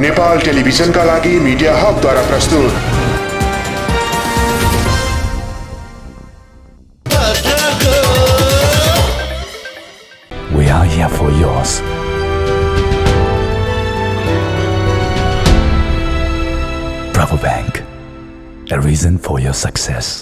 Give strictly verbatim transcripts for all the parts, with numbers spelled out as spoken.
Nepal television का लागि media hub द्वारा प्रस्तुत। We are here for yours. Bravo Bank, a reason for your success.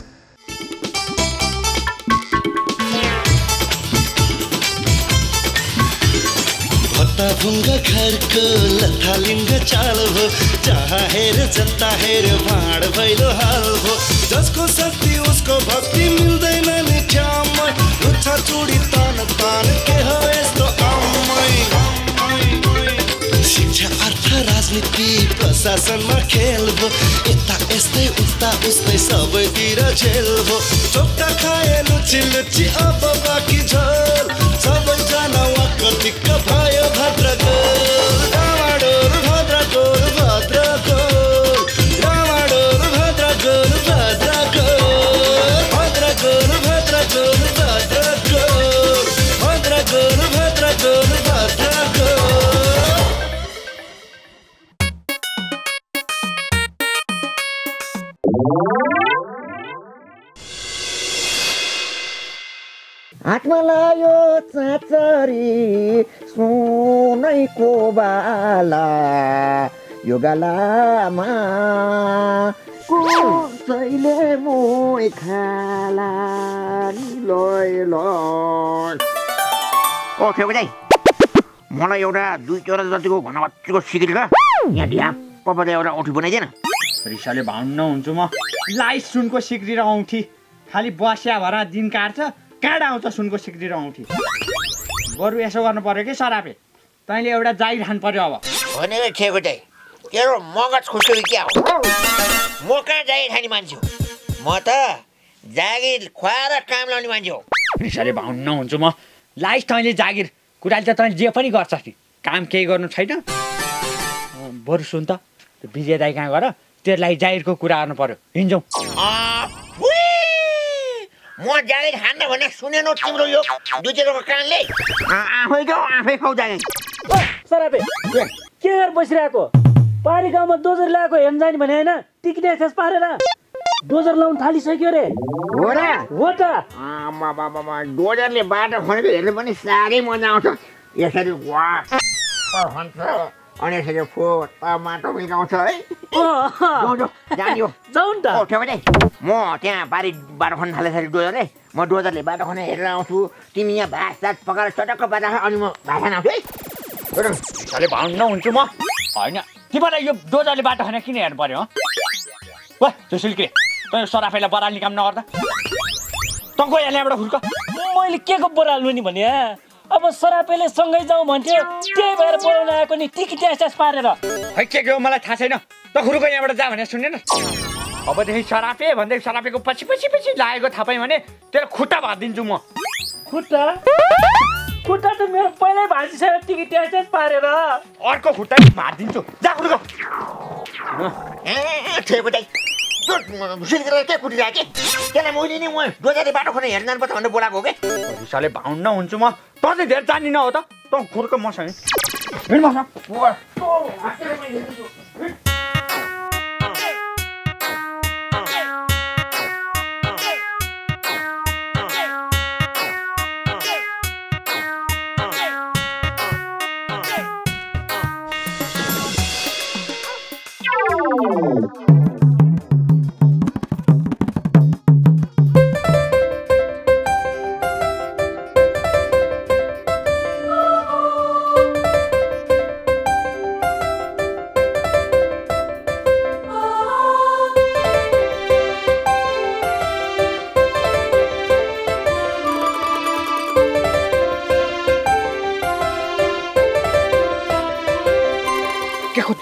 भुंगा घर को लथालिंग चाल हो जहा हेर जता हेर भाड़ भैलो हाल हो जसको शक्ति उसको भक्ति मिल्दैन नि ख्याम रुछा चुडी तान तान के हो यस्तो आम्मै शिक्षा अर्थ राजनीति प्रशासनमा खेल हो यता यस्तै उता उस्तै सबैतिर झेल हो चोक्का खाए लुची लुची अब बाँकी झोल सबै जना वाकतिक भयो आत्मलायो चाचरी सोनै को बाला योगालामा कसैले मोय खाला निलोय लोन ओ के बजाई मलाई एउटा दुई चोरा जतिको घनवच्चीको सिगिर का यहाँ ढ्याप्प परे एउटा औँठी बनाइदेन रिसाले भान्न हुन्छु म लाइ सुनको सिगिर र औँठी खाली बस्या भरा दिन काट्छ काडा आउँछ सुनको सिक्री र औँठी बरु यसो गर्नु पर्यो के सरापे तैले एउटा जाई खान पर्यो अब भनेर ठेको चाहिँ तेरो मगज खुस्रो के हो म कहाँ जाई खाने मान्छे हो म त जागिर ख्वाएर काम लाउने मान्छे हो रिसाले भाउन्न हुन्छु म लाइस तैले जागिर कुराले त तैले जे पनि गर्छस् नि काम केही गर्नु छैन बरु सुन त विजय दाइ कहाँ गर त्यसलाई जागिरको कुरा गर्नु पर्यो हिँजौ म जागिर खान्न भने सुनेनौ तिम्रो यो दुजेरको कानले आफै जाऊ आफै खाऊ जागिर ओ सराबे के गर बसिराको पारी गाउँमा दोजर ल्याएको हेर्न जाने भने हैन टिकने खास पारेर दोजर लाउन थालिसक्यो रे हो र हो त आमा बाबामा दोजरले बाटो खनेको हेर्नु पनि सारै मजा आउँछ यसरी वा भन्छ अनि यसरी फोर टमाटो मिलाउँछ है ओ जाऊ जानियो जाऊ नि त ओ ठेउ दे म त्यहाँ बारी बाटो खन थालेसरी डोजरले म डोजरले बाटो खन हेरेर आउँछु तिमी यहाँ भात पकाएर चटक्क बाजा अनि म भात खान आउँछु है साले भाउन्न हुन्छु म हैन तिमीलाई यो डोजरले बाटो खन किन हेर्नु पर्यो हो वा सुसिल्के तँ सराफेला बराल निकाम नगर्दा तँ गयो यहाँबाट फुल्क मैले के को बराल लुनी भने अब सराफेले सँगै जाऊ भन्थ्यो त्यही भएर बोलाउन आएको नि टिकट्यास पारेर है के के हो मलाई थाहा छैन त खुरुको यहाँबाट जा भने सुन्दैन अबदेखि सरापे भन्दै सरापेको पछि पछि पछि लागेको थाहा पाएँ भने तेरो खुट्टा भादिन्छु म खुट्टा खुट्टा त मेरो पहिल्यै भाजिसक्यो टिकट्यास पारेर अर्को खुट्टा भादिन्छु जा खुरुको ए ठेको दाइ सिलगढीलाई के कुटिरहेको के त्यसलाई मैले नि म डोजाले बाटो खोने हेर्न जानुपर्छ भनेर बोलाएको हो के रिसाले भाउन्न हुन्छु म त चाहिँ धेर जान्दिन हो त त खुर्को मसँग हिँड मसँग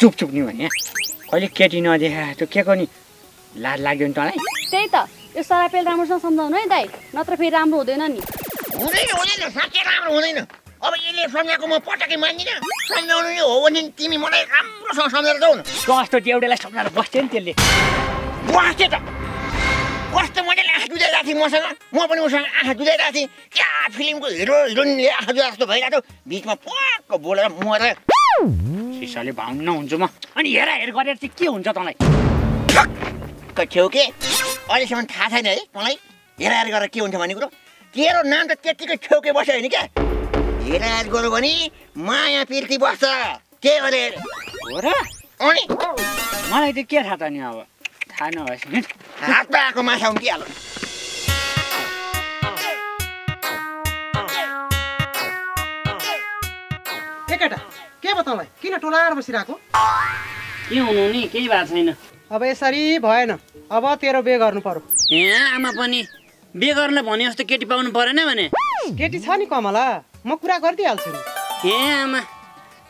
चुप चुप नि भने कहिले केटी नदेखा त्यो के को नि लाज लाग्यो नि तँलाई त्यही त यो सरापेल राम्रोसँग सम्झाउनु है दाइ नत्र फेरि राम्रो हुँदैन नि हुँदैन हुँदैन साँच्चै राम्रो हुँदैन अब यसले सम्झाएको म पटक्कै मान्दिनँ सम्झाउनु नि हो भने तिमी मलाई राम्रोसँग सम्झेर जाऊ न कस्तो त्यो एउटालाई सम्झाएर बस्थ्यो नि त्यसले बस्थे त कस्तो मैले आँखा जुझाइरहेको थिएँ मसँग म पनि उसँग आँखा जुझाइरहेको थिएँ क्या फिल्मको हिरो हिरोइनले आँखा जुझाएको जस्तो भइरहेको बिचमा पक्क बोलेर मरेर Shisha bang na unjuma. Ani yera air guardian se kya unja thalai? Kachyo ke? Aur shaman tha tha nae thalai. Yera air guardian kya unja mani kuro? Yero naam to kya tika kachyo ke bossa ni kya? Yera air guardian bani maya pirti bossa. Kya valer? Ora? Ani? Malai to kya tha tha ni awa? Tha na vaise. Haat pa ko ma saum kya lo? Kata, के बतालाई किन टोलाएर बसिराको के हुनु नि केही बात छैन अब यसरी भएन अब तेरो बे गर्नु पर्यो ए आमा पनि बे गर्न भने जस्तो केटी पाउनु परेन भने केटी छ नि कमला म कुरा गर्दै हालछु ए आमा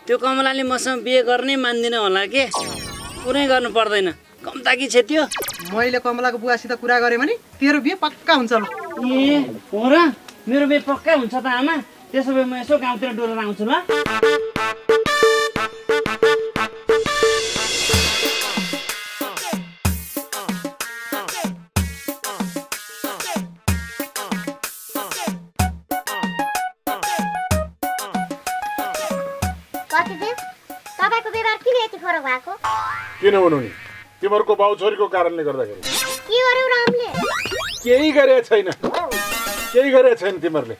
त्यो कमलाले मसँग बे गर्ने मान्दिन होला के कुरै गर्नु पर्दैन कमताकी छेत्यो मैले कमलाको बुवासित कुरा गरे भने तेरो बे पक्का हुन्छ ल ए हो र मेरो बे पक्का हुन्छ त आमा त्यसो भए म यसो गाउँतिर डोलेर आउँछु ल किन हुनु नि तिम्रो बाउ छोरीको कारणले गर्दाखेरि के गर्यौ रामले केही गरे छैन केही गरे छैन तिमीहरुले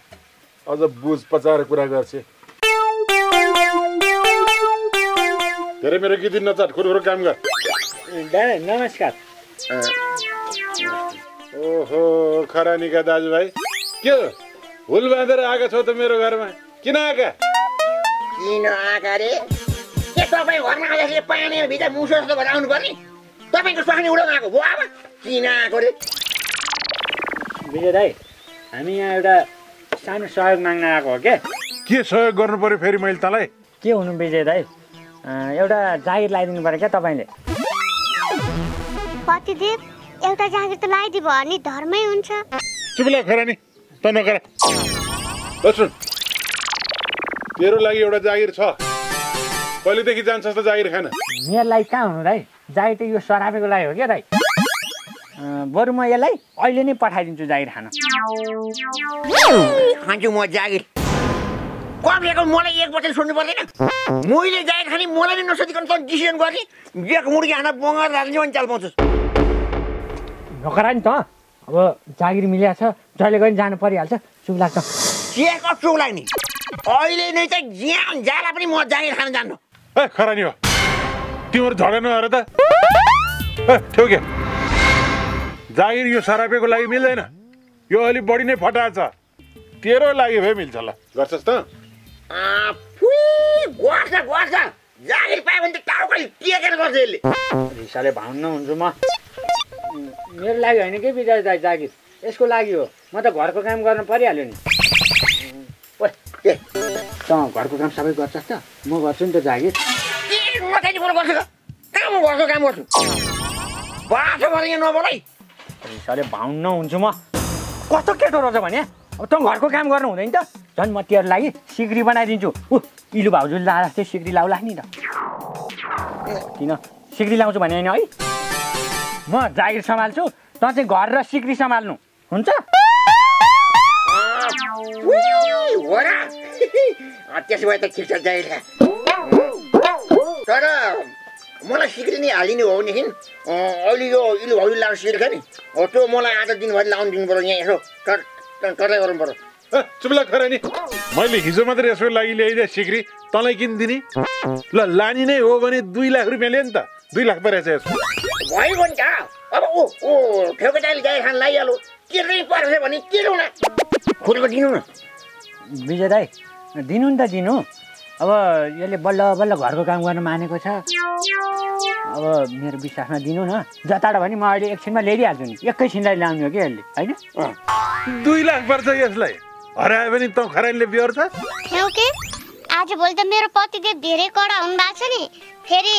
अझ बुझ पचाएर कुरा गर्छे तेरे मेरो कि दिन नचाट खुरखुर काम गर दाइ नमस्कार ओहो खरानीका दाजुभाइ के हुल बाँधेर आका छौ त मेरो घरमा किन आका किन आका रे के तपाई घरमा आएपछि पानी भित्र मुसो जस्तो बनाउनु पर्ने तपाईको स्वानी उडाउनको भो अब किन आको रे विजय दाइ हामी यहाँ एउटा सानो सहयोग माग्न आएको हो के के सहयोग गर्नु पर्यो फेरि मैले तलाई के हुनु विजय दाइ एउटा जागिर लाइदिनु पर्यो के तपाईले पतिदेव एउटा जागिर त लाइदि भयो नि धर्मै हुन्छ चुपला खरानी त नगर बस्नु मेरो लागि एउटा जागिर छ पहिले देखि जान्छस् त जागिर खान मेरो लागि कहाँ हुनु दाइ जागिर त यो सराबेको लागि हो के दाइ बरु म यसलाई अहिले नै पठाइदिन्छु जागिर खान खान्छु म जागिर कबेको मलाई एक बोतल सुन्नु पर्दैन मैले जागिर खानी मलाई नै नसोधिकन त डिसिजन गर्ने एक मुर्गी हाना बङ्गाल राख्ने अनि चाल पाउँछस् नकरा नि त अब जागिर मिल्या छ जहिले गए जानु परिहाल्छ चुप लाग्छ के कस्तो लाग्ने अहिले नै त ज्यान जाला पनि म जागिर खान जान्नु ए खरानी हो तिम्रो झगडा नहरु त ए ठोके जागिर यो सरापेको लागि मिल्दैन यो अलि बढी नै फटाछ तेरो लागि भए मिल्छ ल गर्छस् त आ फुई गर्छ गर्छ जागिर पाए भने त टाउको टेकेर गर्छ यसले रिसाले भाउन्न हुन्छु म मेरो लागि हैन के बिजय दाइ जागिर यसको लागि हो म त घरको काम गर्न परिहाल्यो नि ओइ त घरको काम सबै गर्छस् त म गर्छु नि त जागिर म चाहिँ बोल गर्छु काम गर्छु काम गर्छु बाटो भरिए नबोलाइ साले भाउन्न हुन्छु म कस्तो केटो रहेछ भने अब त घरको काम गर्नु हुँदैन त झन् म तेरो लागि सिग्री बनाइदिन्छु उ इलु भाउजूले लाला चाहिँ सिग्री लाउला नि त किन सिग्री लाउँछु भने हैन है म जागिर सम्हाल्छु त चाहिँ घर र सिग्री सम्हाल्नु हुन्छ वरा त्यसैले त खिच्छ जागिर तर मलाई सिग्री नै हालिनु हो नि किन अलि यो इलु भाउजूले लाउला सिग्री खानी हो त्यो मलाई आज दिनभरि लाउन दिनु पर्यो यहाँ यसो टर्लै गर्नु पर्यो चुप्ला खरानी मैले हिजो मात्रै यसको लागि ल्याइदिए सिग्री तँलाई किन दिने ल लानी नै हो भने दुई लाख रुपियाँ लियो नि त दुई लाख परेछ यसको भइगयो नि त अब ओ ओ ठेकेदारले गाई खान लगाइहाल्यो तिर्नै पर्छ भने तिरौ न खुल्को दिनु न विजय दाइ दिनु नि त दिनु अब यसले बल्ल बल्ल घरको काम गर्न मानेको छ अब मेरो विश्वासमा दिनु न जताडा भने म अहिले एकछिनमा ल्याइदिहाल्छु नि एकैछिनलाई लाउने हो कि यसले हैन दुई लाख पर्छ यसलाई हरायो भने त खरानीले बिर्छ ठेउ के आज भोलि त मेरो पतिदेव धेरै कडा हुनु भएको छ नि फेरि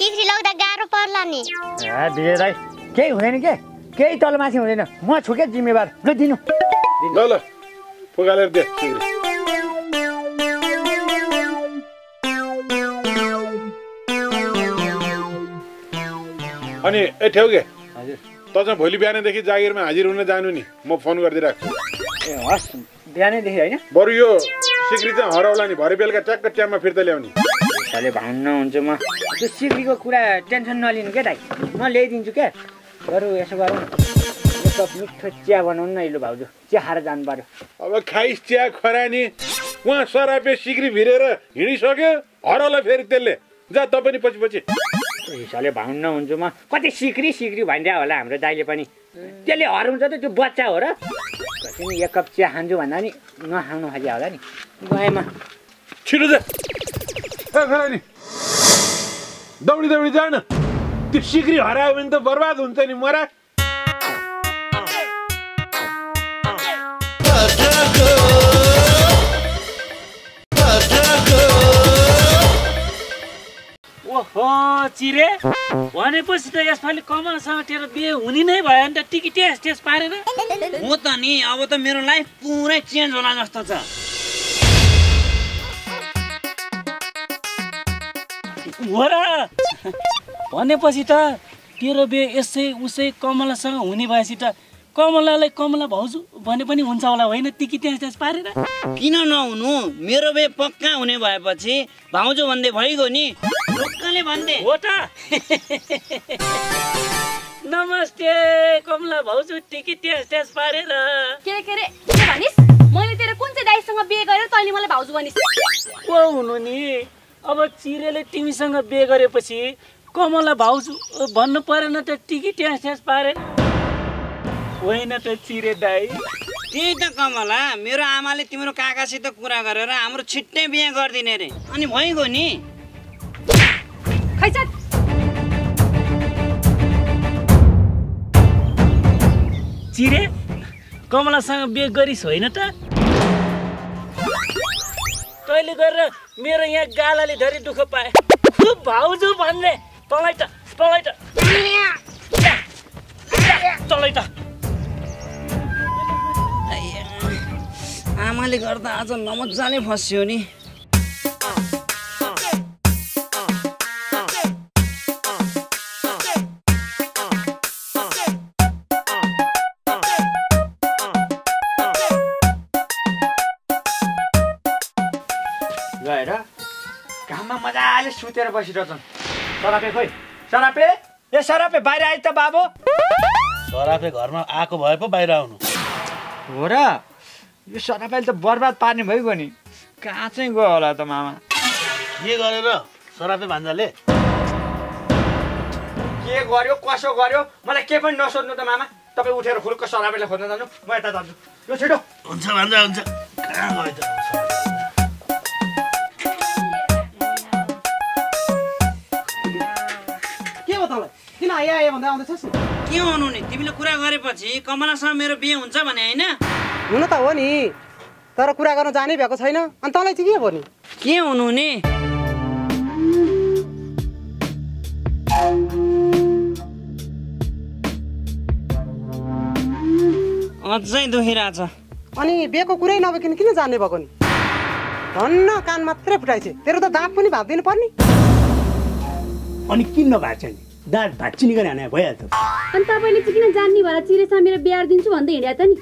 सिग्री लाउँदा गाह्रो पर्ला नि ए विजय दाइ केही हुँदैन के केही तलमाथि हुँदैन म छु के जिम्मेवार ल दिनु ल ल फुगालेर दे सिग्री अनि ए ठेउके हजुर त चाहिँ भोलि बिहान देखि जागिरमा हाजिर हुन जानु नि म फोन गर्दै राख्छु ए हस् बिहानै देखि हैन बरु यो सिग्री चाहिँ हराउला नि भरे बेलका ट्याक्क ट्याममा फिर्ता ल्याउने साले भाउन्न हुन्छ म त्यो सिक्रीको कुरा टेन्सन नलिनु के दाइ म ल्याइदिन्छु के बरु यसो गरौ त मिठो चिया बनाउन न इलो भाउजू चिया खाएर जानु पर्यो अब खाइस चिया खरानी उहाँ सराबे सिक्री भिरेर हिडिसक्यो हरले फेरि त्यसले जा त पनि पछि पछि साले भाउन्न हुन्छ म कति सिक्री सिक्री भन्ड्या होला हाम्रो दाइले पनि त्यसले हराउँछ त त्यो बच्चा हो र कति एक कप चिया खान्छु भन्दा नि नखाउनु खोज्या होला नि गएमा छिटो जा दौडी दौडी जान त्यो सिक्री हरायो भने त बर्बाद हुन्छ नि मरा ओहो चिरे भनेपछि त यसपालि कमलसँग तेरो बिहे हुने नै भयो नि त टिकी टेस्ट टेस्ट पारेन म त नि अब त मेरो लाइफ पुरै चेन्ज होला जस्तो छ वरा भनेपछि त तेरो बे यसै उसै कमलासँग हुने भएपछि त कमलालाई कमला भाउजू भने पनि हुन्छ होला हैन तिकी त्यस पारेर किन नहुनु मेरो बे पक्का हुने भएपछि भाउजू भन्दै भइगयो नि लोकले भन्दै हो त नमस्ते कमला भाउजू तिकी त्यस पारेर के के रे के भनिस मैले तेरो कुन चाहिँ दाइसँग बिहे गरेर तैले मलाई भाउजू भनिस को हुनु नि अब चिरेले तिमीसँग बिहे गरेपछि कमला भाउजू भन्नु परेन त टिकी ट्यास पारे होइन त चिरे दाइ त्यही त कमला मेरो आमाले तिम्रो काकासित कुरा गरेर हाम्रो छिट्टै बिहे गर्दिने रे अनि भइगयो नि खैछत चिरे कमलासँग बिहे गरिस होइन त तैले गरेर मेरो यहाँ गालाले धेरै दुःख पाए खुब भाउजू भन्ने तलाई त तलाई त तलाई त आमाले गर्दा आज नमजाले फस्यो नि मजाले सुतेर बसिरहेछन् सरापे खोइ सरापे ए सरापे बाहिर आइ त बाबु सरापे घरमा आको भए पो बाहिर आउनु हो र यो सरापेले त बर्बाद पार्ने भइगयो नि कहाँ चाहिँ गयो होला त मामा के गरेर सरापे भान्जाले के गर्यो कसो गर्यो मलाई के पनि नसोध्नु त मामा तपाई उठेर फुलको सरापेले खोज्न जानु म यता जान्छु यो छिटो हुन्छ भान्जा हुन्छ कहाँ गयो त किन आया आया भन्दै आउँदैछस् के हुनु नि तिमीले कुरा गरेपछि कमलासँग मेरो बिहे हुन्छ भने हैन हुन त हो नि तर कुरा गर्न जानै भएको छैन अनि तँलाई चाहिँ के भयो नि के हुनु नि अझै दुखिरहेछ अनि बिहेको कुरै नभकिन किन जान्ने भएको नि धन्न कान मात्रै फुटाइछे तेरो त दाँत पनि भाप्दिनु पर्नी अनि किन नभाछ नि दाँत भाच्चिने गरे भने भइहाल्थ्यो अनि तपाईले चाहिँ किन जान्नी भएर चिरेसँग मेरो बिहे दिन्छु भन्दै हिँड्या त नि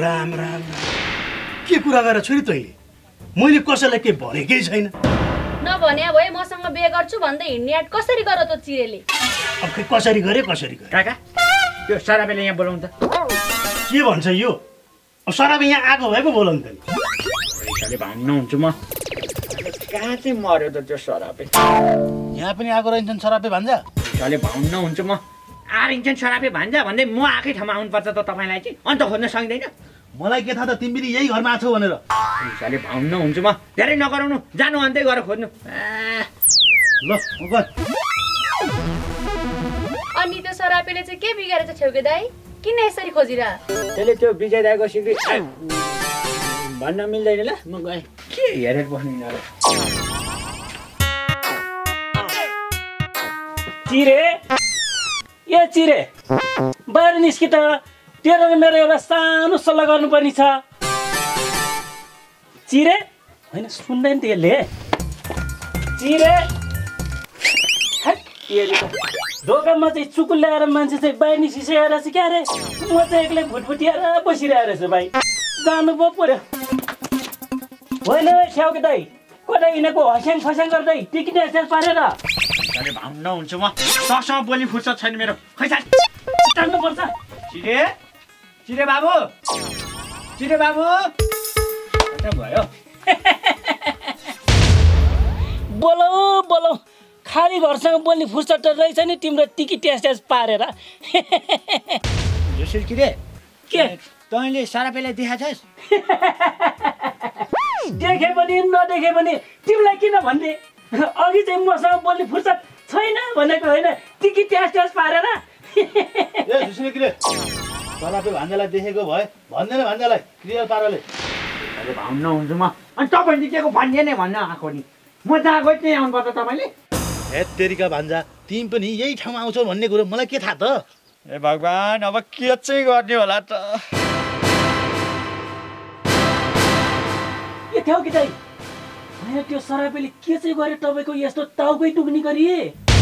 राम राम के कुरा गरेर छोरी तैले मैले कसैलाई के भनेकै छैन नभने भए मसँग बिहे गर्छु भन्दै हिँड्ने आट कसरी गर्यो त चिरेले अब के कसरी गरे कसरी गरे काका त्यो सराबेले यहाँ बोलाउन त के भन्छ यो अब सराबे यहाँ आको भएको बोलाउन त नि भान्नु हुन्छ म कहाँ चाहिँ मर्यो त त्यो सराबे यहाँ पनि आको रहन्छन् सराबे भान्जा साले भाउन्न हुन्छ म आरिन्छन् सराबे भान्जा भन्दै म आकै ठाउँमा आउनु पर्छ त तपाईलाई चाहिँ अन्त खोज्न सक्दैन मलाई के थाहा त तिमी पनि यही घरमा आछौ भनेर साले भाउन्न हुन्छ म धेरै नगराउनु जानु अन्तै गएर खोज्नु ल गयो अनि त्यो सराबेले चाहिँ के बिगारेछ छेउके दाइ किन यसरी खोजिरा त्यसले त्यो विजय दाइको सिक्री भन्न मिल्दैन ल म गए के हेरेर बस्नु न चिरे ए चिरे बाहिर निस्कि त तेरो र मेरो एउटा सानो सल्लाह गर्नुपर्ने छ चिरे हैन सुन्दैन त्यसले चिरे हट चिरे दोकानमा चाहिँ चुकुल ल्याएर मान्छे चाहिँ बाहिर निस्किसकेर चाहिँ क्या रे म चाहिँ एक्लै भुटभुटिएर बसिरहेको रहेछ भाइ जानु पो पर्यो होइन छ्याउके दाइ को Babu, खाली घरसँग बोल्ने फुर्सद रहेछ नि तिम्रो टिकी टेस्टेस पारेर यसले के रे के तैले सारा बेला देखाछस् देखे पनि नदेखे पनि तिमीलाई किन भन्ने अघि चाहिँ मसँग बोल्ने फुर्सद छैन भनेको हैन टिकी टेस्टेस पारेर ए यसले के रे सारा बेला भन्नेलाई देखेको भए भन्दैन भन्नेलाई क्लियर पाराले अरे भाउन्न हुन्छ म अनि तपाईले केको भन्ने नै भन्न आको नि म जहाँ गए त्यही आउनु पर्छ तपाईले ए तेरीका भान्जा तिमी पनि यही ठाउँमा आउँछौ भन्ने कुरा मलाई के थाहा त ए भगवान अब के चाहिँ गर्ने होला त ए थौ कि दाइ हैन त्यो सरापेले के चाहिँ गरे तपाईको यस्तो टाउकै टुक्नी गरिए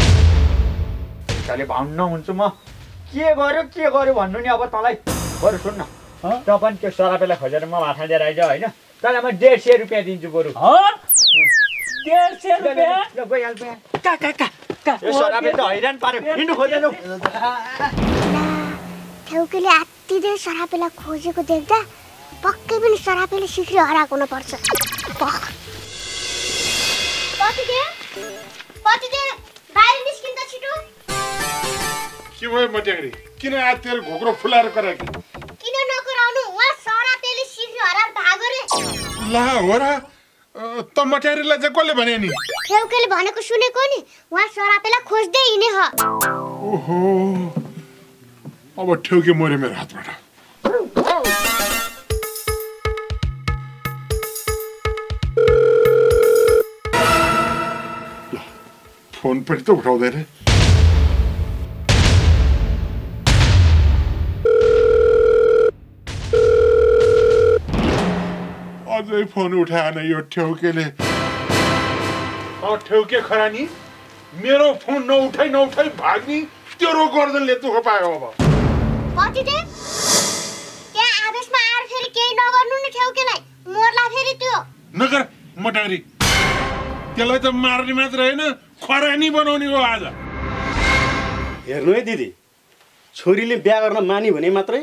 तले भाउन्न हुन्छु म के गर्यो के गर्यो भन्नु नि अब तलाई बरु सुन्न त पनि त्यो सरापेले खोजेर म माथा लिएर आइज हैन तलाई म एक सय पचास रुपैयाँ दिन्छु बरु ह एक सय पचास रुपैयाँ ल गइ हाल पे का का का का यो सराबे त हैरान पार्यो हिन्डु खोजेनु ठौकेले आत्ति दे सराबेला खोजेको देख्दा पक्कै पनि सराबेले सिखरी हराको न पर्छ पति दे पति दे बाहिर निस्किन त छिटो के भयो मटेग्री किन आत्तेर घोक्रो फुलाएर कराकी किन नकराउनु वा सराबेले सिखरी हराएर भागो रे ला होरा त मटेरियललाई चाहिँ कसले भने नि ठेउकेले भनेको सुनेको नि उहाँ सरापेला खोज्दै हिने हो ओहो अब ठेउके मरे मेरो हातबाट फोन पनि त उठाउँदैन अझै फोन उठाएन यो ठेउकेले अ ठेउके खरानी मेरो फोन नउठाइ नउठाइ भाग्नी तेरो गर्दनले दुख पायो अब पति दे के आदेशमा आएर फेरि केही नगर्नु नि ठेउकेलाई मोरला फेरि त्यो नगर मटारी त्यसलाई त मार्ने मात्र हैन खरानी बनाउने हो आज हेर्नु है दिदी छोरीले बिहे गर्न मानी भने मात्रै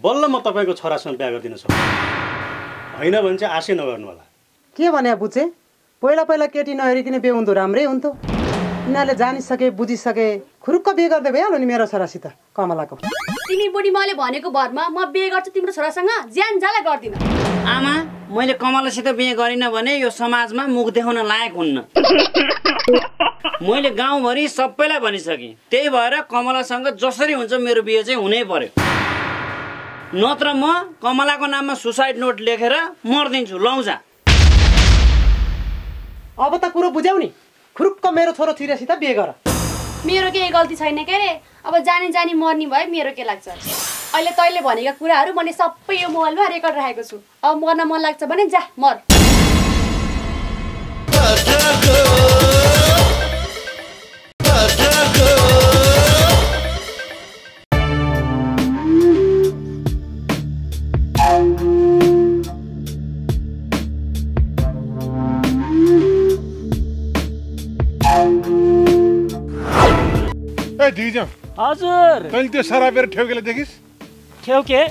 बल्ल म तपाईको छोरासँग बिहे गर्दिन सक्छु हैन भन्छ आशै नगर्नु होला के भन्या बुझे पहिला पहिला केटी नहेरिकन बे हुँदो राम्रै हुन्थ्यो इनाले जानि सके बुझि सके खुरुक्क बे गर्दै भ्यालो नि मेरो छोरासित कमलाको तिमी बुढी मैले भनेको भरमा म बे गर्छु तिम्रो छोरासँग ज्यान जाला गर्दिन आमा मैले कमलासित बे गरिन भने यो समाजमा मुख देखाउन लायक हुन्न मैले गाउँभरि सबैलाई भनिसके त्यही भएर कमलासँग जसरी हुन्छ मेरो बिहे चाहिँ हुनै पर्यो नत्र म कमलाको नाममा सुसाइड नोट लेखेर मर्दिन्छु लौजा अब त कुरो बुझ्यौ नि खुरुक्क मेरो छोरो छिरेसित बिहे गर मेरो के गल्ती छैन के रे अब जानी जानी मर्नी भए मेरो के लाग्छ अहिले तैले भनेका कुराहरु मैले सबै यो मोबाइलमा रेकर्ड राखेको छु अब मर्न मन लाग्छ भने जा मर दिजम हजुर तैले त्यो सराबेर ठेउकेले देखिस ठेउके ए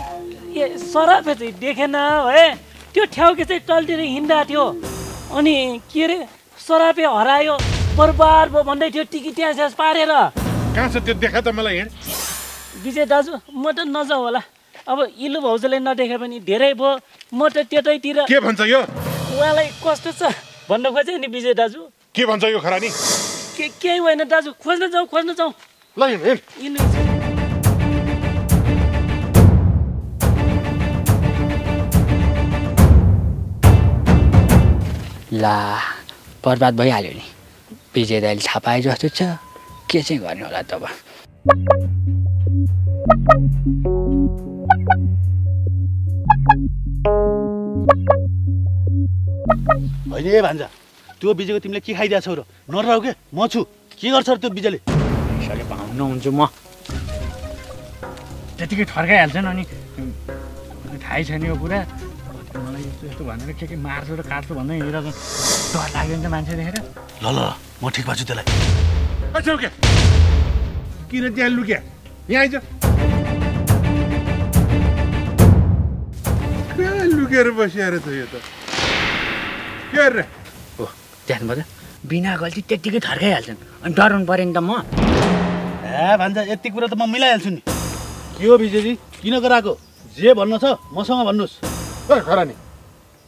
सराबे चाहिँ देखेन है त्यो ठेउके चाहिँ टल्टिएर हिँड्दा थियो अनि के रे सराबे हरायो बर्बाद भ भन्दै थियो टिकी ट्यासेस पारेर कहाँ छ त्यो देखा त मलाई हिँड विजय दाजु म त नजाऊ होला अब इलु भौजले नदेखे पनि धेरै भो म त त्यतैतिर के भन्छ यो उहाँलाई कस्तो छ भन्न खोजे नि विजय दाजु के भन्छ यो खरानी के के होइन दाजु खोज्न जाऊ खोज्न जाऊ ल हिम हिम ला बर्बाद भइहाल्यो नि विजय दाइले थाहा पाए जस्तो छ के चाहिँ गर्ने होला तब अहिले भान्जा त्यो बिजेको तिमीले के खाइदिया छौ र नराउ के म छु के गर्छ र त्यो बिजेले साले भाउन्न हुन्छु म त्यतिकै ठर्काइहाल्छ नि अनि थाहै छैन यो कुरा I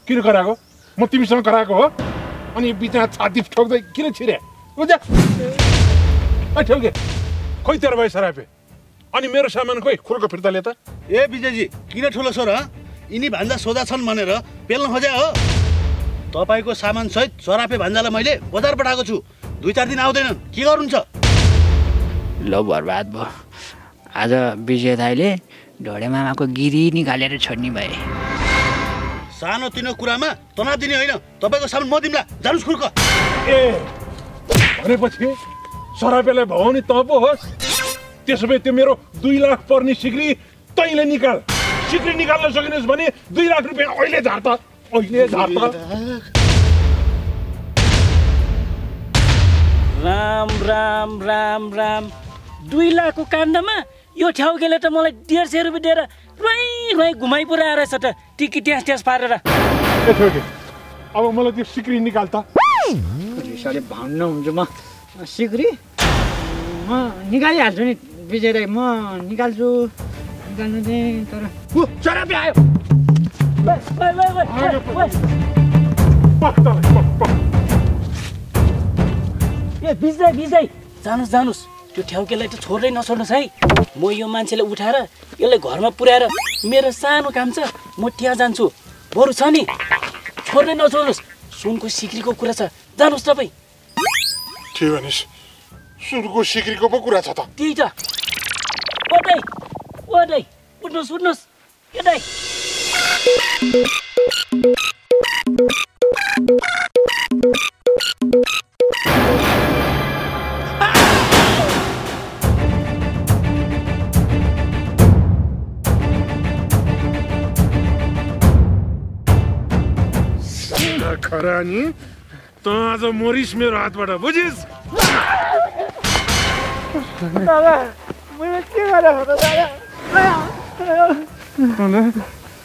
किन कराको म तिमीसँग कराको हो अनि बिचमा छाती ठोक्दै किन छिरे बुझ्या अ ठोके खोइ तेरो भाइ सरापे अनि मेरो सामान खोइ खुर्को फिर्ता ले त ए विजयजी किन ठुलो सर ह इनी भान्जा सोधा छन् भनेर पेल्न खोज्या हो तपाईको सामान सहित सरापे भान्जालाई मैले बजार पठाएको छु दुई चार दिन आउँदैनन् के गर्नुहुन्छ ल बर्बाद भ आज विजय दाइले ढोडे मामाको गिरी निकालेर छोड्नी भए सानो तिनो कुरामा तना दिने हैन तपाईको सामान म दिमला जानुस् खुर्क ए भनेपछि सरापेले भवनी त पो होस् त्यसबे त्यो मेरो दुई लाख पर्ने सिक्री तैले निकाल सिक्री निकाल्न सकिनस् भने दुई लाख रुपैयाँ अहिले झार्त अहिले झार्त राम राम राम राम दुई लाखको काण्डमा यो ठ्याउकेले त मलाई एक सय पचास रुपैयाँ दिएर राई राई घुमाइ पुरा रहेछ त टिकी ट्यास ट्यास पारेर ए ठोके अब मलाई त्यो सिक्री निकाल त रिसाले भान्न हुन्छ म सिक्री म निकाली हाल्छु नि विजय दाइ म निकाल्छु निकाल्नु दे तर उ चरापे आयो बे बे बे पक्क पक्क ए विजय विजय जानुस जानुस त्यो ठ्याउकेलाई त छोड्दै नछोड्नुस् है म यो मान्छेले उठाएर यसले घरमा पुर्याएर मेरो सानो काम छ म त्यहाँ जान्छु बरु छ नि छोड्दै नछोड्नुस् सुनको सिक्रीको कुरा छ जानुस् तपाई के भनिस सुनको सिक्रीको पो कुरा छ त त्यही त ओदै ओदै उठ्नुस् उठ्नुस् एदै Karani, ta aaj morish mero haatbata bujhis. Dada, mere ke gara ho dada. Dada,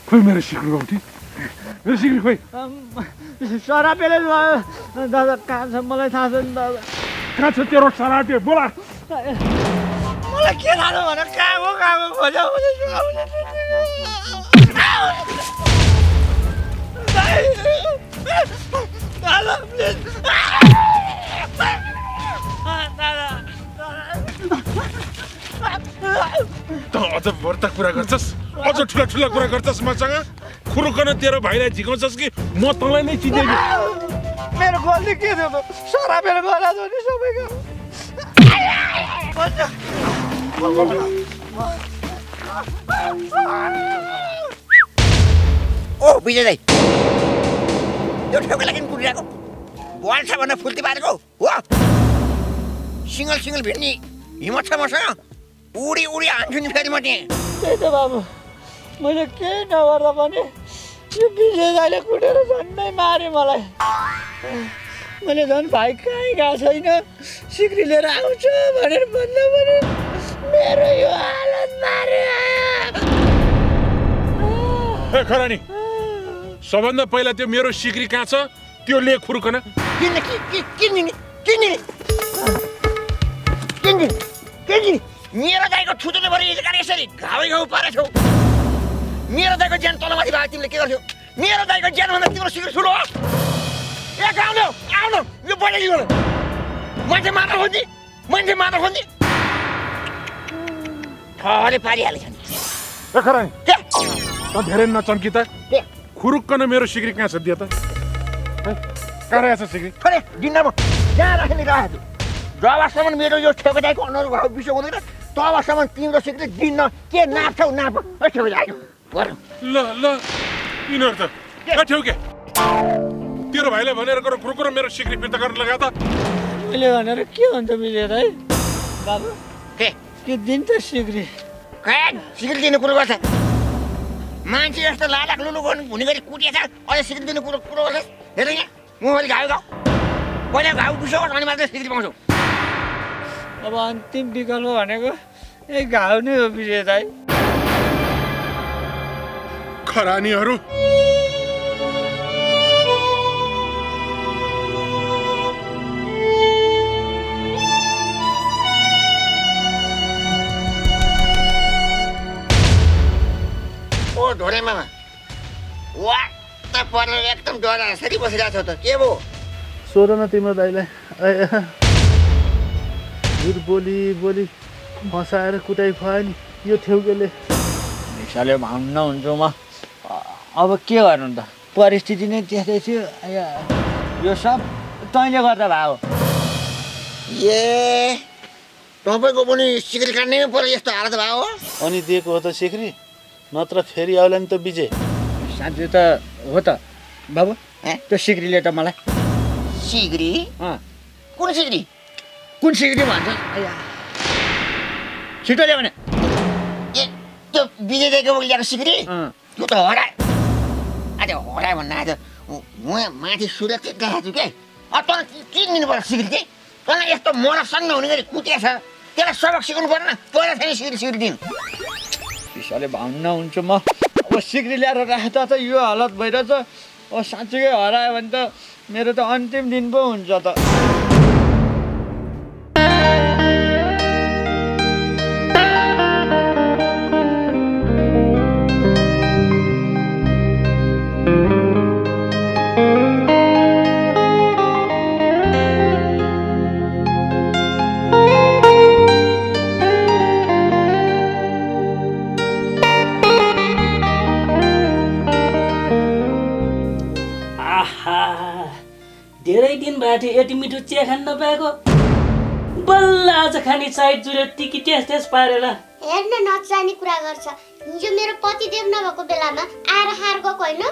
koi mere sikri gauti. Mere sikri koi. Sara pele dada kahan cha malai thaha chaina dada. Kahan cha tero sara pele bola. Malai ke thanu bhane kago kago khoja bujhis. Nada, please. Nada, nada. Don't other borta kura garchas. Other chula chula kura garchas machanga. Khuru kana tera bhairai jigaunchas ki ma talai nai chidegi. Mero golli ke diyo to. Sara mero gola do ni sabega. Oh, Vijay dai. You have like in Kuriago. Once I want a full tobacco. What? Single, single, Vinny. You must have a son. Uri, Uri, Anthony, Padimati. But a kid over the money. You business I could have done my marimala. When it's on bike, I got a secret. Secretly, I would have it, but never. Marry you, Alan Maria. Corani. सबभन्दा पहिला त्यो मेरो सिक्री कहाँ छ त्यो ले खुर्कन किन किन किन किन किन किन मेरो गाईको छुतले भरि यसरी यसरी घामै घाउ पारेछौ मेरो दाइको ज्यान तलमाथि भाग तिमीले के गर्छौ मेरो दाइको ज्यान भन्दा तिम्रो सिक्री ठुलो हो ए गाउलो आउनु यो बढेगी हो मान्छे मात्र हो नि मान्छे मात्र हो नि थाले पारिहालेछन् ए खरानी के त धेरै नचम्की त के खुरुक्कन मेरो सिक्री कहाँ छ दिया त कहाँ रहेछ सिक्री अरे डिन्नमा यहाँ राख्ने राखेको जवासम्म मेरो यो ठेकेदारको अनुहार भाव बिसो हुँदैन तबसम्म तिम्रो सिक्री डिन्न के नाप्छौ नाप ए ठेकेदार ल ल इनर त ए ठेके तेरो भाइले भनेर गरो खुरुक्कन मेरो सिक्री फिर्ता गर्न लगा त मैले भनेर के हुन्छ मिलेर है बाबु के के दिन त सिक्री के सिक्री दिने कुरा गर्छ Manchester Lalak Lulu, Univari Kutia, or a city in the Kurus, Helena, Muhaga. Whatever I would show on another city. I want Tim Bigalo and ever a gown of Vijay Karani Haru Mama. What the point of Dora? City was that of the Kevo. So don't him as I like bully, bully. Mosire could I find you tugly? Michelle, I'm known, Joma. Our kill and the Paris Titinate, your shop, Tony got about. Yeah, don't go secret can name for your start of ours. Only take what a secret. Not a ferry island to Bijay. Santa, what a bubble? Eh, to Sigri later, Malay. Sigri? Ah, good Sigri. Good Sigri, one. She told him. Yet, to Bijay, they go with your Sigri. Good, all right. I don't want another. Well, Matty should have taken that today. I don't think about Sigri. When I have to more of Sunday, we could get her. There are some of Sigri, but I think she's doing. Shall bound now, Juma. Was secretly at a you a lot better, or Santi or I went to Mirror to Untimed in Bones. eighty meter check and the bago. Balla, the candy side to the ticket test as parallel. And not Sani Kragosa. You made a potty dev Navaco Belama, Ara Hargo Coino.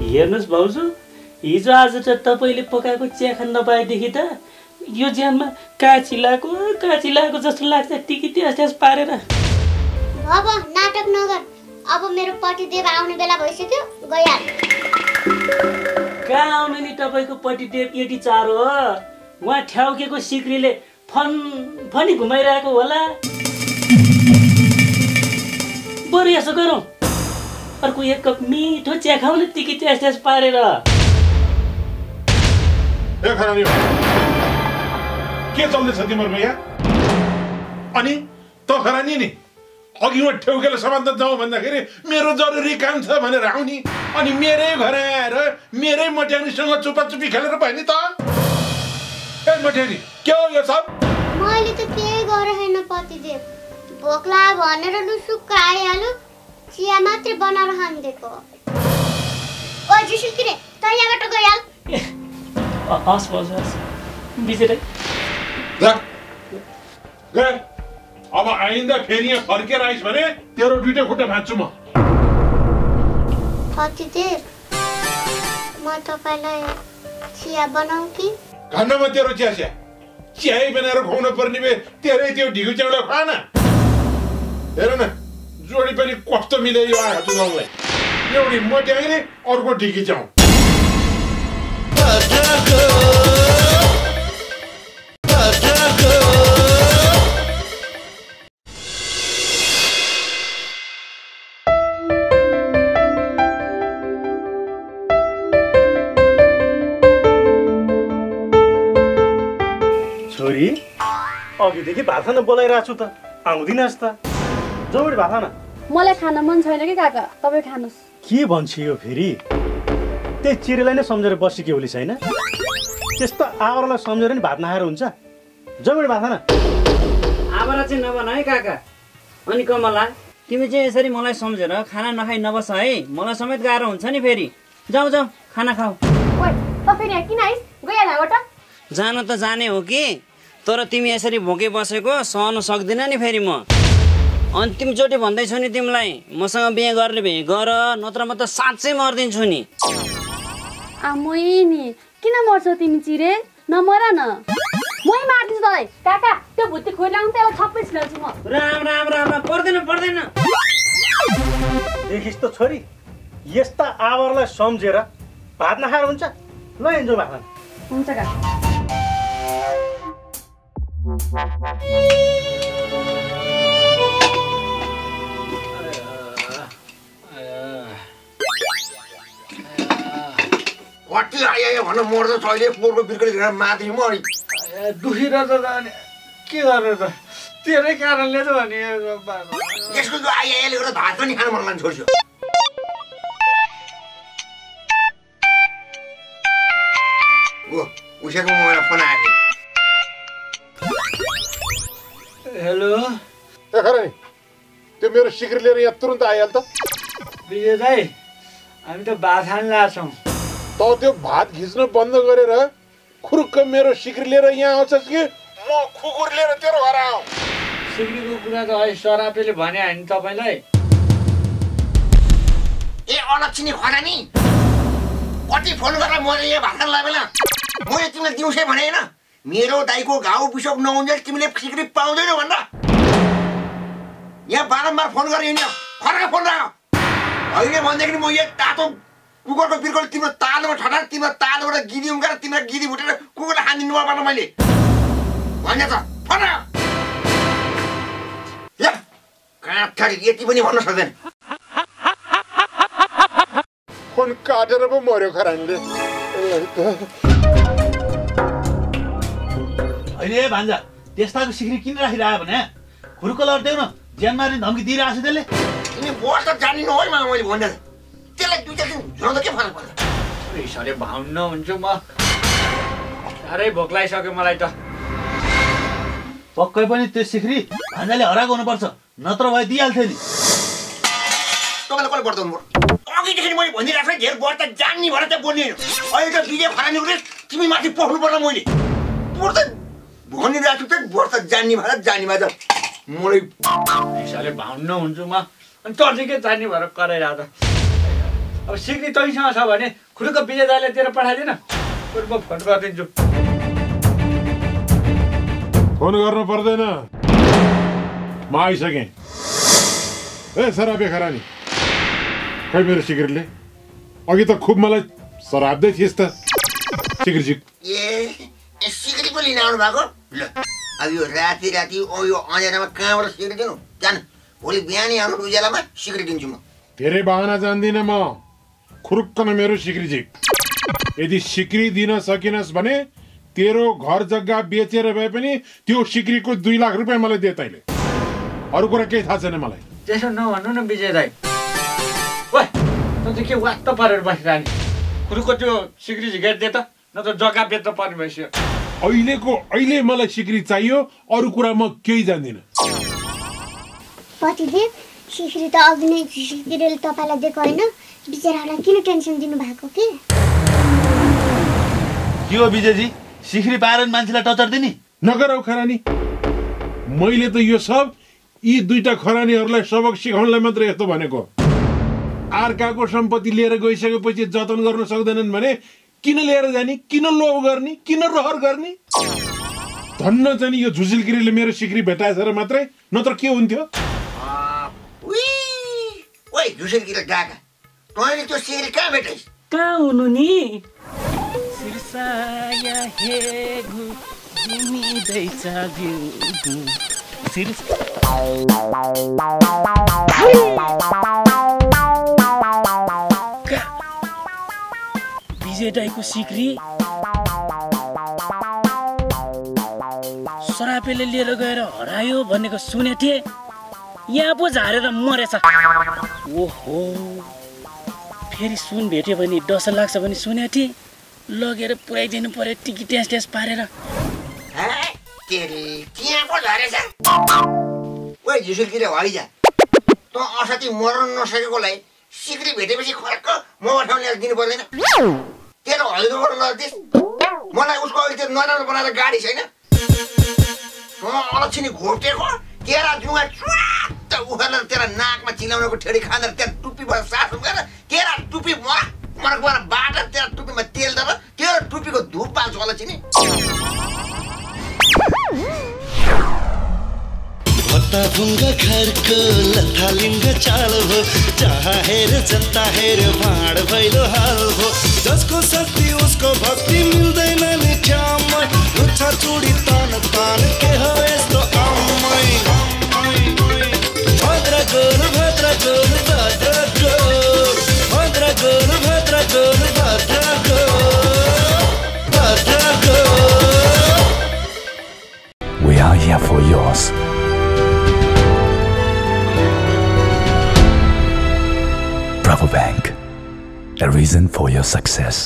Yernos Bowser? Is as a topoili pocaco check and the by the hitter. You jam Cachilaco, Cachilaco just like the ticket test as parallel. Baba, not of Noga. Abba made a potty dev out of Bella Bosico. Go ya. How many topical potty tape edits are? What how can go secretly? Pun punny Gumaraco, voila. Boreas a girl. Or could you cook me to check how many ticket test as parada? Kids on the Satima Maya? Annie, Tokaranini. Oggy would tell us about the dome and the Hiri, Mirazor recants and around me, on Mire Herrera, Mire Motanishan or Super to be colored by Nita. And Motani, kill yourself. My little pig or a hen of potty dip. Bokla, Bonner, and Sukayalu, Siamati Bonner Handeco. What you should get? Tayamatogoyal? I suppose that's visited. There. अब आइन्दा फेरि यहाँ फर्केर ice भने तेरो दुईटा खुट्टा भाच्छु म पतिदेव म तपाईलाई चिया बनाऊ कि खान म तेरो चिया चिया चिया बनाएर खुवाउन पर्ने बे तेरै त्यो ढिगु चाउला खान हेर न जोडी पनि कस्तो मिले यो हातुङलाई एउटी मट्याङले अर्को ढिगु चाउ Okay, देखि भाषा न बोलाइराछु त आउँदिनस् त जोडी भाषा न मलाई खान मन छैन के काका तपाई खानुस् के भन्छ यो फेरि त्यै चिरेलाई नै सम्झेर बसिके होली छैन त्यस्तो आवरलाई सम्झेर नि भात नखाएर हुन्छ जोडी भाषा न आवरा चाहिँ नबनाए काका अनि कमला तिमी चाहिँ यसरी मलाई सम्झेर खाना नखाइ नबस है मलाई समेत गाह्रो हुन्छ नि फेरि जाऊ जाऊ खाना खाऊ ओइ तपाईले किन आइस गयला होट जान त जाने हो के तर तिमी यसरी भोके बसेको सहन सक्दिन नि फेरि म अन्तिम चोटी भन्दै छु नि तिमीलाई मसँग बिहे गर्ने भए गर नत्र म त साच्चै मर्दिन्छु नि आमै नि किन मर्छौ तिमी चिरे नमर न मै मार्दिन्छु तलाई काका त्यो भुत्ती खोइलाउन त्यसलाई छप्पै छिलाउँछु म राम राम राम पर्दैन पर्दैन देखिस् त छोरी यस्ता आवरलाई सम्झेर भात नखाएर हुन्छ ल एन्जो भात हुन्छ का वाटी आयो भने मर्छ अहिले पोरको बिर्कले घेरा माथि म दुखी र के गर्ने त तेरै कारणले त भने यसको जो आइआइले गर्दा भात पनि खान मन लाग्छ छोड्छ ओ उसेको मलाई फोन आयो हेलो तखरै त्यो मेरो सिक्रेट लिएर यहाँ तुरुन्त आइहाल त बिजे दाइ हामी त भात खान लाग्छौं त त्यो भात खिच्न बन्द गरेर खुरुक्क मेरो सिक्रेट लिएर यहाँ आउँछस् कि म खुकुर लिएर तेरो घर आऊ सिक्रेटको कुरा त है सरापेले भने हैन तपाईलाई ए अलक्षिनी खरानी कति फोन गरेर म यो भात खान लाग्बेला म तिमीलाई दिउँसै भने हैन मेरो दाइको घाउ बिसोप नहुन्जेल तिमीले सिक्रेट पाउँदैनौ भन्दा यहाँ बारम्बार फोन गरे नि खराको फोन राख अहिले भन्दाखेरि म यो तातो कुकुरको बिर्कल तिम्रो तालमा ठटार तिम्रो तालबाट गिदी उम्काएर तिम्रो गिदी फुटेर कुकुरलाई खान दिनु भएन मैले भन्या त फरा या काठरी यति पनि भन्न सक्दैन फोन काटेर पो मर्यो खरानीले अहिले भान्जा त्यस्ताको सिक्री किन राखिरायो भने खुरुक लड्देउ न ज्यानमार्ने धम्की दिइराछ त्यसले तिमी बोल्दा जानिन हो मा मैले भन्दा त्यसलाई दुई दिन झोल्दा के फरक पर्छ यसले भाउन्न हुन्छ म सारै भोकलाइ सक्यो मलाई त पक्कै पनि त्यो सिक्री भान्जाले हराएको हुनुपर्छ नत्र भए दिइहाल्थे नि तपाईलाई कल गर्दा हुनु अघि देखि मैले भनिराखे धेर बढ्ता जान्नी भएर चाहिँ बोल्ने अहिले त बिजे फरानी उरे तिमी माथि पोख्नु पर्ला मैले बढ्ता भनिराछु त बढ्ता जान्नी भएर जान्नी भए मलाई यसले भाउन्न हुन्छ म अनि तर्सिकै जान्नी भएर कराइराछ अब सिक्री तैसँग छ भने खुरुक्क विजेताले तेरो पठाइदिन पुर्व फोन गरिदिन्छु फोन गर्नु पर्दैन म आइसके ए सराबे खरानी खै मेरो सिक्रीले अघि त खुब मलाई सराब्दै थिएस त सिक्री जी ए सिक्री पनि ल्याउनु भएको ल अब यो राति राति ओ यो अँध्यारोमा कहाँबाट सिक्री दिनु जान भोलि बिहान आउनु उज्यालोमा सिक्री दिन्छु म धेरै बहाना जान्दिन म खुरुक्कन मेरो सिक्री झिक यदि सिक्री दिन सकिनस् भने तेरो घर जग्गा बेचेर भए पनि त्यो सिक्रीको दुई लाख रुपियाँ मलाई दे तैले अरू कुरा केही थाहा छैन मलाई त्यसो नभन्नु न विजय दाइ ओइ त त के वात पारेर बसिरानी खुरुक्क त्यो सिक्री झिकेर दे त नत्र जग्गा बेच्न पर्ने भइसक्यो अहिलेको अहिले मलाई सिक्री चाहियो अरू कुरा म केही जान्दिन पति देव सिक्री त अघि नै सिक्रीले तपाईलाई दिएको हैन बिचरालाई किन टेन्सन दिनु भएको के के हो विजयजी सिक्री पारेन मान्छेलाई टचर दिने नगरौ खरानी मैले त यो सब यी दुईटा खरानीहरूलाई सबक सिकाउनलाई मात्र यस्तो भनेको आर्काको सम्पत्ति लिएर गइसकेपछि जतन गर्न सक्दैनन् भने किन लिएर जाने किन लोभ गर्ने किन रहर गर्ने धन्न चाहिँ यो झुसिलगिरीले मेरो सिक्री भेटाएछ मात्रै नत्र के हुन्थ्यो उइ ओइ झुसिलगिरी गागा तैले त्यो सिक्री कहाँ भेटाइस् कहाँ हुनु नि सिरसाया हेगु तिमी दैछ गुगु सिरस विजय दाइको सिक्री सरापेले लिएर गएर हरायो भनेको सुने थिए यहाँ पो झारेर मरेछ ओहो फेरि सुन भेट्यो भने डस लाग्छ भने सुने थिए लगेर पुर्याइदिनु पर्यो टिकी टेस्ट टेस्ट पारेर ओइ झुसुलगिरी हरिजा त असति मर्न नसकेकोलाई सिक्री भेटेपछि खर्क म उठाउने दिनु पर्दैन तेरो हल्दोबाट लदिस मलाई उसको अहिले त्यो नराम्रो बनाएर गाडी छैन त अलक्षिनी घोप्टेको तेरा जुवा चुवात्त उखेर तेरा नाकमा चिलाउनको ठेडी खाँदा त्यहाँ टुप्पीबाट सास उखेर तेरा टुप्पी मरा मरकबाट बाटा तेरा टुप्पीमा तेल दर तेरो टुप्पीको धुप पाल्छु अलक्षिनी जत्ता भुंग खड़क लथालिंग चाल हो चाह हेर जत्ता हेर भाड़ भैलो हाल हो जसको शक्ति उसको भक्ति मिल्दैन नि ख्याम रुछा चुडी तान तान के हो यस्तो आम्मै भद्र गोर भद्र गोर भद्र गोर भद्र गोर भद्र गोर भद्र गोर भद्र गोर We are here for yours. Bravo Bank, a reason for your success.